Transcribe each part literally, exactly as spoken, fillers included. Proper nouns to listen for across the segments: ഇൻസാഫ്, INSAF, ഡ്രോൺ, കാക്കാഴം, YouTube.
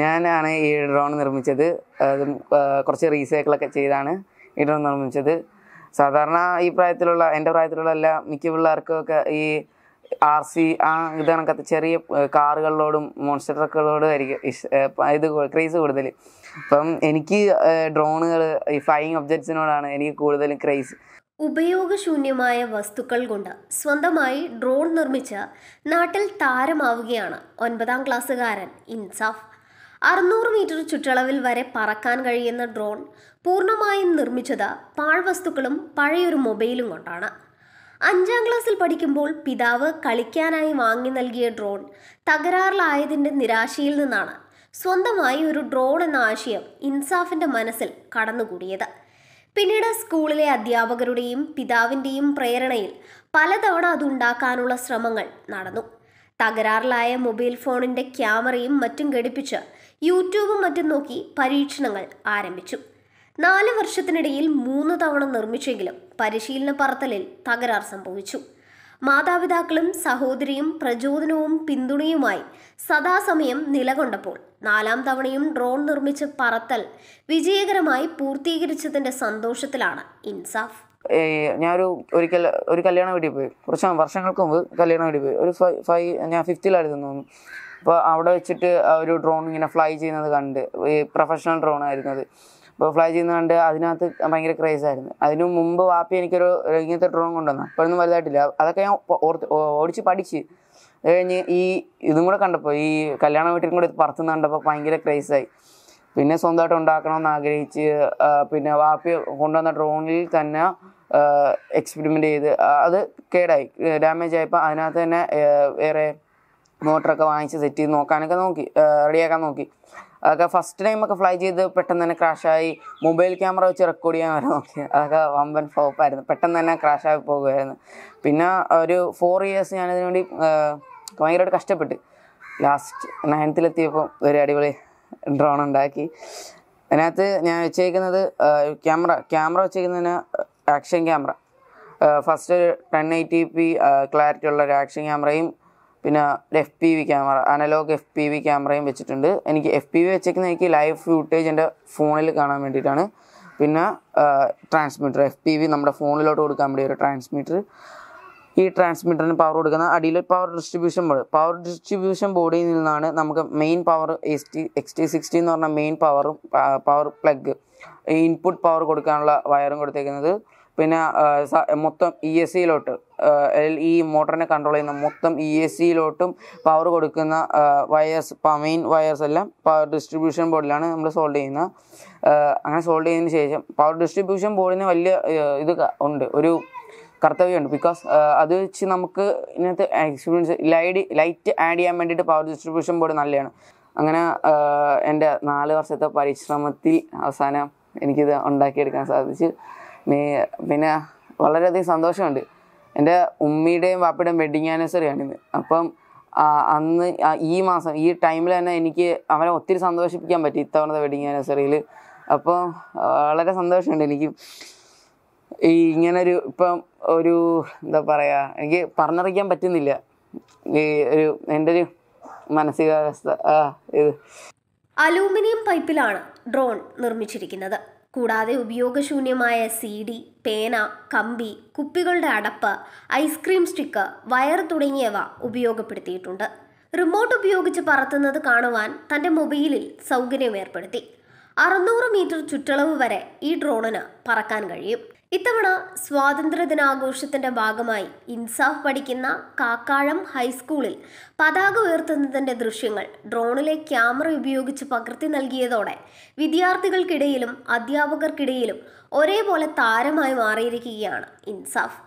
ഞാനാണ് ഈ ഡ്രോൺ നിർമ്മിച്ചത്. കുറച്ച് റീസൈക്കിളൊക്കെ ചെയ്താണ് ഈ ഡ്രോൺ നിർമ്മിച്ചത്. സാധാരണ ഈ പ്രായത്തിലുള്ള എൻ്റെ പ്രായത്തിലുള്ള എല്ലാ മിക്ക പിള്ളേർക്കൊക്കെ ഈ ആർ സി ആ ഇത് കണക്കത്തെ ചെറിയ കാറുകളിലോടും മോൺസ്റ്റർ ട്രക്കുകളോടും ആയിരിക്കും ഇത് ക്രേസ് കൂടുതൽ. അപ്പം എനിക്ക് ഡ്രോണുകൾ ഈ ഫ്ലൈയിങ് ഒബ്ജക്ട്സിനോടാണ് എനിക്ക് കൂടുതലും ക്രേസ്. ഉപയോഗശൂന്യമായ വസ്തുക്കൾ കൊണ്ട് സ്വന്തമായി ഡ്രോൺ നിർമ്മിച്ച് നാട്ടിൽ താരമാവുകയാണ് ഒൻപതാം ക്ലാസ്സുകാരൻ ഇൻസാഫ്. അറുന്നൂറ് മീറ്റർ ചുറ്റളവിൽ വരെ പറക്കാൻ കഴിയുന്ന ഡ്രോൺ പൂർണ്ണമായും നിർമ്മിച്ചത് പാഴ്വസ്തുക്കളും പഴയൊരു മൊബൈലും കൊണ്ടാണ്. അഞ്ചാം ക്ലാസ്സിൽ പഠിക്കുമ്പോൾ പിതാവ് കളിക്കാനായി വാങ്ങി നൽകിയ ഡ്രോൺ തകരാറിലായതിൻ്റെ നിരാശയിൽ നിന്നാണ് സ്വന്തമായി ഒരു ഡ്രോൺ എന്ന ആശയം ഇൻസാഫിൻ്റെ മനസ്സിൽ കടന്നുകൂടിയത്. പിന്നീട് സ്കൂളിലെ അധ്യാപകരുടെയും പിതാവിൻ്റെയും പ്രേരണയിൽ പലതവണ അതുണ്ടാക്കാനുള്ള ശ്രമങ്ങൾ നടന്നു. തകരാറിലായ മൊബൈൽ ഫോണിൻ്റെ ക്യാമറയും മറ്റും ഘടിപ്പിച്ച് യൂട്യൂബും മറ്റും നോക്കി പരീക്ഷണങ്ങൾ ആരംഭിച്ചു. നാല് വർഷത്തിനിടയിൽ മൂന്ന് തവണ നിർമ്മിച്ചെങ്കിലും പരിശീലന പറത്തലിൽ തകരാർ സംഭവിച്ചു. മാതാപിതാക്കളും സഹോദരിയും പ്രചോദനവും പിന്തുണയുമായി സദാസമയം നിലകൊണ്ടപ്പോൾ നാലാം തവണയും ഡ്രോൺ നിർമ്മിച്ച് പറത്തൽ വിജയകരമായി പൂർത്തീകരിച്ചതിൻ്റെ സന്തോഷത്തിലാണ് ഇൻസാഫ്. ഞാനൊരു ഒരിക്കൽ ഒരു കല്യാണ വീട്ടിൽ പോയി, കുറച്ച് വർഷങ്ങൾക്ക് മുമ്പ് കല്യാണ വീട്ടിൽ പോയി. ഒരു ഫൈവ് ഫൈവ് ഞാൻ ഫിഫ്ത്തിലായിരുന്നു തോന്നുന്നു. അപ്പോൾ അവിടെ വെച്ചിട്ട് ഒരു ഡ്രോൺ ഇങ്ങനെ ഫ്ലൈ ചെയ്യുന്നത് കണ്ട്, ഈ പ്രൊഫഷണൽ ഡ്രോൺ ആയിരുന്നത്. അപ്പോൾ ഫ്ലൈ ചെയ്യുന്നത് കണ്ട് അതിനകത്ത് ഭയങ്കര ക്രേസായിരുന്നു. അതിനു മുമ്പ് വാപ്പി എനിക്കൊരു ഇങ്ങനത്തെ ഡ്രോൺ കൊണ്ടുവന്നു. അപ്പോഴൊന്നും വലുതായിട്ടില്ല, അതൊക്കെ ഞാൻ ഓടിച്ച് പഠിച്ച് കഴിഞ്ഞ് ഈ ഇതും കൂടെ കണ്ടപ്പോൾ, ഈ കല്യാണ വീട്ടിലും കൂടെ ഇത് പറത്തുനിന്ന് കണ്ടപ്പോൾ ഭയങ്കര ക്രേസായി. പിന്നെ സ്വന്തമായിട്ട് ഉണ്ടാക്കണമെന്ന് ആഗ്രഹിച്ച്, പിന്നെ വാപ്പി കൊണ്ടുവന്ന ഡ്രോണിൽ തന്നെ എക്സ്പെരിമെൻ്റ് ചെയ്ത് അത് കേടായി, ഡാമേജ് ആയപ്പോൾ അതിനകത്ത് തന്നെ വേറെ മോട്ടറൊക്കെ വാങ്ങിച്ച് സെറ്റ് ചെയ്ത് നോക്കാനൊക്കെ നോക്കി റെഡിയാക്കാൻ നോക്കി. അതൊക്കെ ഫസ്റ്റ് ടൈമൊക്കെ ഫ്ലൈ ചെയ്ത് പെട്ടെന്ന് തന്നെ ക്രാഷായി. മൊബൈൽ ക്യാമറ വെച്ച് റെക്കോർഡ് ചെയ്യാൻ വരെ നോക്കി, അതൊക്കെ വമ്പൻ ഫ്ലോപ്പായിരുന്നു, പെട്ടെന്ന് തന്നെ ക്രാഷായി പോകുമായിരുന്നു. പിന്നെ ഒരു ഫോർ ഇയേഴ്സ് ഞാനതിനു വേണ്ടി ഭയങ്കരമായിട്ട് കഷ്ടപ്പെട്ട് ലാസ്റ്റ് നയൻത്തിലെത്തിയപ്പോൾ ഒരു അടിപൊളി ഡ്രോൺ ഉണ്ടാക്കി. അതിനകത്ത് ഞാൻ വെച്ചേക്കുന്നത് ക്യാമറ ക്യാമറ വെച്ചേക്കുന്നതിന് action camera, first ten eighty P clarity ഉള്ള ഒരു ആക്ഷൻ ക്യാമറയും പിന്നെ F P V camera, analog F P V ക്യാമറയും വെച്ചിട്ടുണ്ട്. എനിക്ക് എഫ് പി വി വെച്ചേക്കുന്നത് എനിക്ക് ലൈവ് ഫൂട്ടേജ് എൻ്റെ ഫോണിൽ കാണാൻ വേണ്ടിയിട്ടാണ്. പിന്നെ ട്രാൻസ്മിറ്റർ എഫ് പി വി നമ്മുടെ ഫോണിലോട്ട് കൊടുക്കാൻ വേണ്ടി ഒരു ട്രാൻസ്മിറ്റർ. ഈ ട്രാൻസ്മിറ്ററിന് പവർ കൊടുക്കുന്ന അടിയിൽ power distribution board, power distribution ബോർഡിൽ നിന്നാണ് നമുക്ക് main power S T X T sixty എന്ന് പറഞ്ഞ മെയിൻ പവറും പവർ പ്ലഗ് ഇൻപുട്ട് പവർ കൊടുക്കാനുള്ള വയറും കൊടുത്തേക്കുന്നത്. പിന്നെ മൊത്തം ഇ എസ് സിയിലോട്ട്, ഈ മോട്ടറിനെ കൺട്രോൾ ചെയ്യുന്ന മൊത്തം ഇ എസ് സിയിലോട്ടും പവർ കൊടുക്കുന്ന വയേഴ്സ്, മെയിൻ വയേഴ്സ് എല്ലാം പവർ ഡിസ്ട്രിബ്യൂഷൻ ബോർഡിലാണ് നമ്മൾ സോൾവ് ചെയ്യുന്നത്. അങ്ങനെ സോൾവ് ചെയ്തതിന് ശേഷം പവർ ഡിസ്ട്രിബ്യൂഷൻ ബോർഡിന് വലിയ ഇത് ഉണ്ട്, ഒരു കർത്തവ്യമുണ്ട്. ബിക്കോസ് അത് വെച്ച് നമുക്ക് ഇതിനകത്ത് എക്സ്പീരിയൻസ് ലൈഡ് ലൈറ്റ് ആഡ് ചെയ്യാൻ വേണ്ടിയിട്ട് പവർ ഡിസ്ട്രിബ്യൂഷൻ ബോർഡ് നല്ലതാണ്. അങ്ങനെ എൻ്റെ നാല് വർഷത്തെ പരിശ്രമത്തിൽ അവസാനം എനിക്കിത് ഉണ്ടാക്കിയെടുക്കാൻ സാധിച്ചു. പിന്നെ വളരെയധികം സന്തോഷമുണ്ട്. എൻ്റെ ഉമ്മയുടെയും വാപ്പയുടെയും വെഡ്ഡിങ് ആനിവേഴ്സറിയാണിത്. അപ്പം അന്ന് ഈ മാസം ഈ ടൈമിൽ തന്നെ എനിക്ക് അവരെ ഒത്തിരി സന്തോഷിപ്പിക്കാൻ പറ്റി ഇത്തവണത്തെ വെഡ്ഡിങ് ആനിവേഴ്സറിയിൽ. അപ്പോൾ വളരെ സന്തോഷമുണ്ട് എനിക്ക്. ഈ ഇങ്ങനൊരു ഇപ്പം ഒരു എന്താ പറയുക, എനിക്ക് പറഞ്ഞറിയിക്കാൻ പറ്റുന്നില്ല ഈ ഒരു എൻ്റെ ഒരു മാനസികാവസ്ഥ. ആ ഇത് അലൂമിനിയം പൈപ്പിലാണ് ഡ്രോൺ നിർമ്മിച്ചിരിക്കുന്നത്. കൂടാതെ ഉപയോഗശൂന്യമായ സി ഡി, പേന, കമ്പി, കുപ്പികളുടെ അടപ്പ്, ഐസ്ക്രീം സ്റ്റിക്ക്, വയർ തുടങ്ങിയവ ഉപയോഗപ്പെടുത്തിയിട്ടുണ്ട്. റിമോട്ട് ഉപയോഗിച്ച് പറത്തുന്നത് കാണുവാൻ തൻ്റെ മൊബൈലിൽ സൗകര്യമേർപ്പെടുത്തി. അറുന്നൂറ് മീറ്റർ ചുറ്റളവ് വരെ ഈ ഡ്രോണിന് പറക്കാൻ കഴിയും. ഇത്തവണ സ്വാതന്ത്ര്യദിനാഘോഷത്തിൻ്റെ ഭാഗമായി ഇൻസാഫ് പഠിക്കുന്ന കാക്കാഴം ഹൈസ്കൂളിൽ പതാക ഉയർത്തുന്നതിൻ്റെ ദൃശ്യങ്ങൾ ഡ്രോണിലെ ക്യാമറ ഉപയോഗിച്ച് പകർത്തി നൽകിയതോടെ വിദ്യാർത്ഥികൾക്കിടയിലും അധ്യാപകർക്കിടയിലും ഒരേപോലെ താരമായി മാറിയിരിക്കുകയാണ് ഇൻസാഫ്.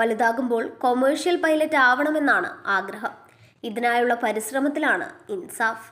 വലുതാകുമ്പോൾ കൊമേഴ്ഷ്യൽ പൈലറ്റ് ആവണമെന്നാണ് ആഗ്രഹം. ഇതിനായുള്ള പരിശ്രമത്തിലാണ് ഇൻസാഫ്.